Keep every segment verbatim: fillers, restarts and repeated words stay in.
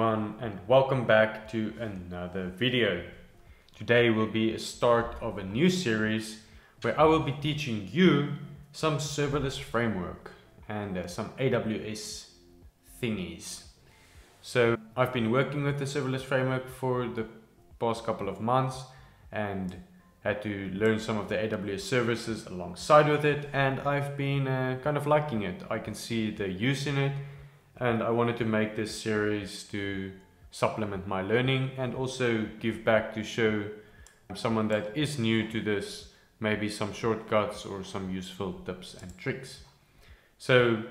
everyone, and welcome back to another video. Today will be a start of a new series where I will be teaching you some serverless framework and uh, some A W S thingies. So I've been working with the serverless framework for the past couple of months and had to learn some of the A W S services alongside with it, and I've been uh, kind of liking it. I can see the use in it, and I wanted to make this series to supplement my learning and also give back to show someone that is new to this maybe some shortcuts or some useful tips and tricks. So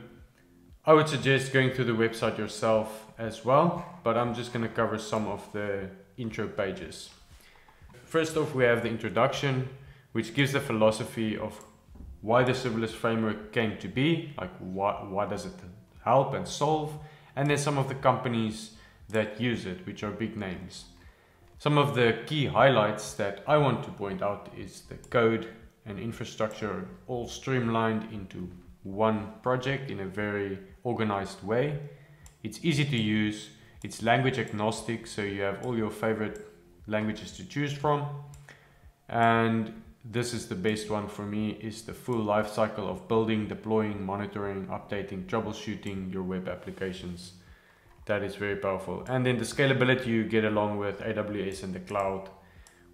I would suggest going through the website yourself as well, but I'm just going to cover some of the intro pages. First off, we have the introduction, which gives the philosophy of why the serverless framework came to be, like why, why does it help and solve, and then some of the companies that use it, which are big names. Some of the key highlights that I want to point out is the code and infrastructure all streamlined into one project in a very organized way. It's easy to use, it's language agnostic, so you have all your favorite languages to choose from, and this is the best one for me, is the full life cycle of building, deploying, monitoring, updating, troubleshooting your web applications. That is very powerful. And then the scalability you get along with A W S and the cloud.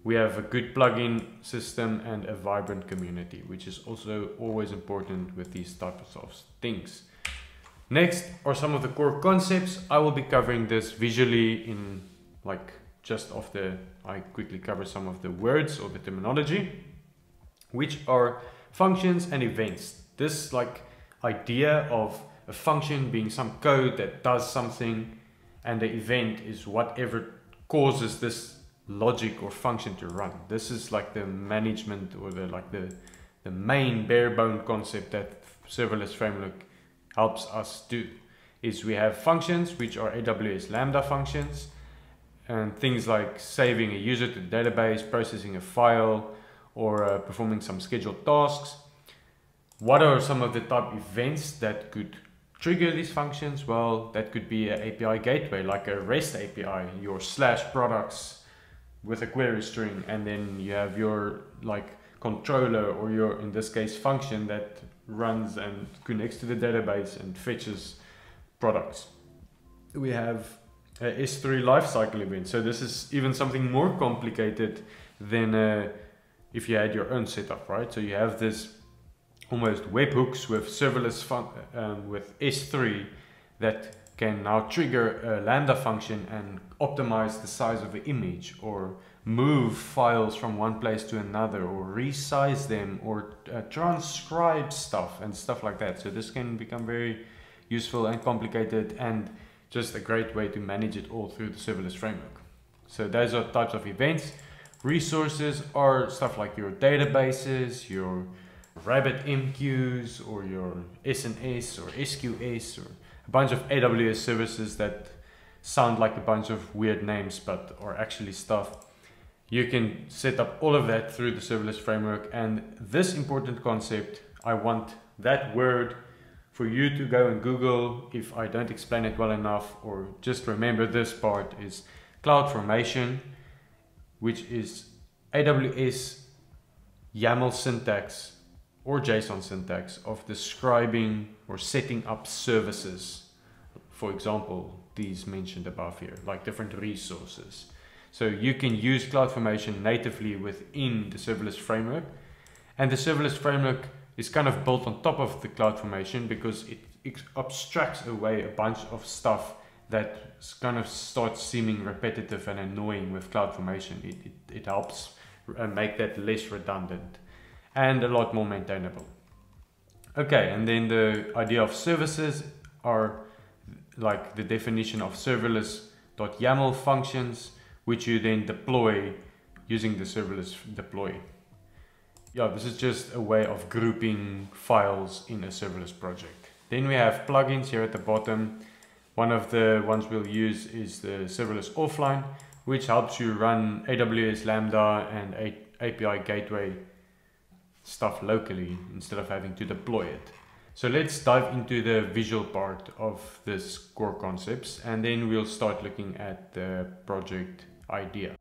We have a good plugin system and a vibrant community, which is also always important with these types of things. Next are some of the core concepts. I will be covering this visually in like just after I quickly cover some of the words or the terminology, which are functions and events. This like idea of a function being some code that does something, and the event is whatever causes this logic or function to run. This is like the management or the like the, the main bare-bone concept that serverless framework helps us do, is we have functions, which are A W S Lambda functions, and things like saving a user to the database, processing a file, or uh, performing some scheduled tasks. What are some of the type events that could trigger these functions? Well, that could be an A P I gateway, like a REST A P I, your slash products with a query string, and then you have your like controller or your, in this case, function that runs and connects to the database and fetches products. We have Uh, S three lifecycle event. So this is even something more complicated than uh, if you had your own setup, right? So you have this almost webhooks with serverless fun um, with S three that can now trigger a Lambda function and optimize the size of an image, or move files from one place to another, or resize them, or uh, transcribe stuff and stuff like that. So this can become very useful and complicated, and just a great way to manage it all through the serverless framework. So those are types of events. Resources are stuff like your databases, your RabbitMQs, or your S N S or S Q S, or a bunch of A W S services that sound like a bunch of weird names but are actually stuff. You can set up all of that through the serverless framework, and this important concept, I want that word for you to go and Google if I don't explain it well enough, or just remember this part, is CloudFormation, which is A W S YAML syntax or JSON syntax of describing or setting up services. For example, these mentioned above here, like different resources. So you can use CloudFormation natively within the serverless framework, and the serverless framework is kind of built on top of the CloudFormation because it, it abstracts away a bunch of stuff that kind of starts seeming repetitive and annoying with CloudFormation. It, it, it helps make that less redundant and a lot more maintainable. Okay, and then the idea of services are like the definition of serverless.yaml functions, which you then deploy using the serverless deploy. Yeah, this is just a way of grouping files in a serverless project. Then we have plugins here at the bottom. One of the ones we'll use is the Serverless Offline, which helps you run A W S Lambda and A P I Gateway stuff locally instead of having to deploy it. So let's dive into the visual part of this core concepts, and then we'll start looking at the project idea.